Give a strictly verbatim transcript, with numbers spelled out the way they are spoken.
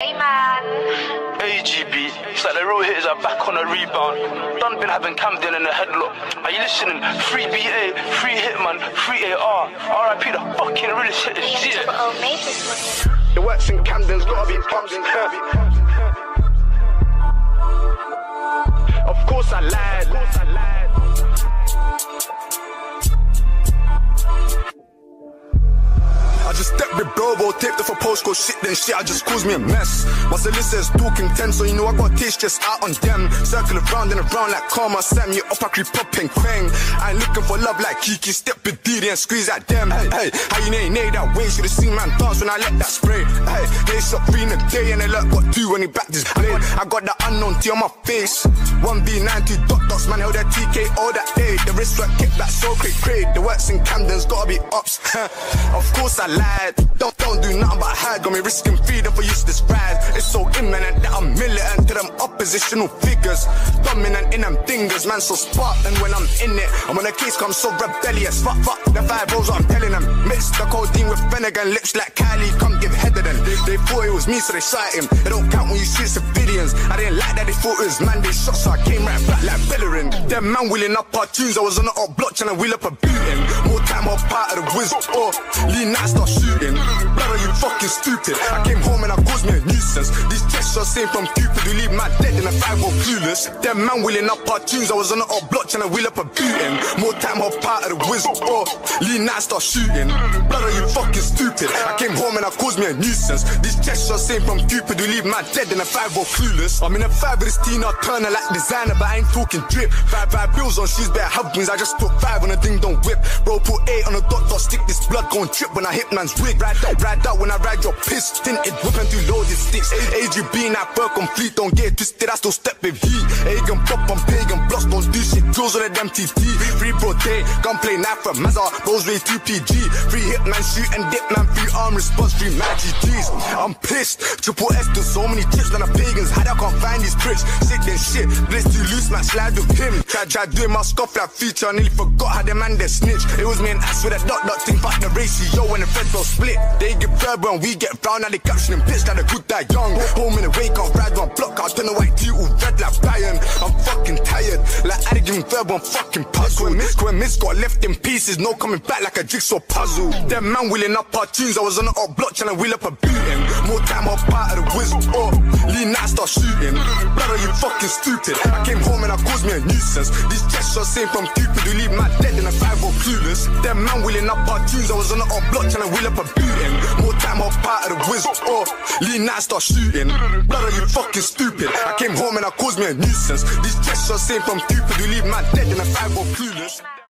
Hey man, A G B, it's like the real hitters are back on a rebound. Done been having Camden in a headlock. Are you listening? Free B A, free Hitman, free A R. R I P the fucking realest hitters, yeah. The works in Camden's gotta be pumped in her. Of course I lied, of course I lied. Just step with Bilbo, taped it for postcode shit, then shit, I just caused me a mess. My solicitor's talking ten, so you know I got taste just out on them. Circle around and around like karma, Sam, you up, I creep up and quang. I ain't looking for love like Kiki, step with D D and squeeze at them. Hey, hey, how you nay, nay that way, should've seen man dance when I let that spray. Hey, they shot three in a day and they look got two when he backed his blade. I got that unknown T on my face. one B nine, two dot dots, man held that T K all that day. The wrist work kick that so great, great. The works in Camden's gotta be ups. Of course I lied. Don't, don't do nothing but hide. Got me risking freedom for useless rides. It's so imminent that I'm militant to them oppositional figures. Dominant in them dingers, man, so Spartan when I'm in it. And when the case comes, so rebellious. Fuck, fuck, the five rolls I'm telling them. Mix the codeine with Finnegan, lips like Kylie, come give head of them. They, they thought it was me, so they shot him. It don't count when you shoot civilians. I didn't like that they thought it was man, they shot, so I came right back like Bellerin. Them man wheeling up our tunes, I was on the old block trying to wheel up a beating. More time, more part of the wizard. Oh, Lee Knight start shooting. Brother, you fucking stupid. I came home and I caused me a nuisance. These chest shots ain't from Cupid, who leave my dead in a five or clueless. That man wheeling up our tunes, I was on the old block trying to wheel up a beating. More time, more part of the whistle. Oh, Lee Knight start shooting. Brother, you fucking stupid. I came home and I caused me a nuisance. These chest shots ain't from Cupid, who leave my dead in a five or clueless. I'm in a five with this Tina Turner like designer, but I ain't talking drip. Five, five bills on shoes, better have wings. I just put five on a ding dong whip. Bro, put eight on a dot dot, stick this blood gon' drip when I hit man's wig. Ride out, ride out when I ride your piss. Tinted whipping through loaded sticks. A G B, not fur complete. Don't get twisted, I still step with heat. Agan pop, I'm pagan blocks. Don't do shit, drills on the damn T T. Free pro day, gunplay knife from Mazar. Rolls way through P G. Free hit man, shoot and dip man. Free arm response, free mad G Gs. I'm pissed. Triple S to so many tips. None of pagans hide, I can't find these pricks. Sick than shit. Blitz too loose, man, slide with him. Try, try doing my scuff like feature. I nearly forgot how the man they snitch. It was me and ass with a dot dot thing. Fuck the ratio when the red bell split. They get verbal when we get round. Now they captioning bitch like a good die young. Home in the wake, I'll ride one block. I'll turn the white deal red like Brian. I'm fucking tired. Like I didn't give verbal, I'm fucking puzzled. When miss got left in pieces, no coming back like a jigsaw puzzle. That man wheeling up our tunes, I was on the old block trying to wheel up a beating. More time, more part of the whistle. Oh, Lee Knight start shooting. Brother, you fucking stupid. I came home and I caused me a nuisance. These chest shots ain't from Cupid, who leave my dead in a five or clueless. That man wheeling up our tunes, I was on the old block trying to wheel up a beating. More time, more part of the whistle. Oh, Lee Knight start shooting. Brother, you fucking stupid. I came home and I caused me a nuisance. These chest shots ain't from Cupid, who leave my dead in a five or clueless.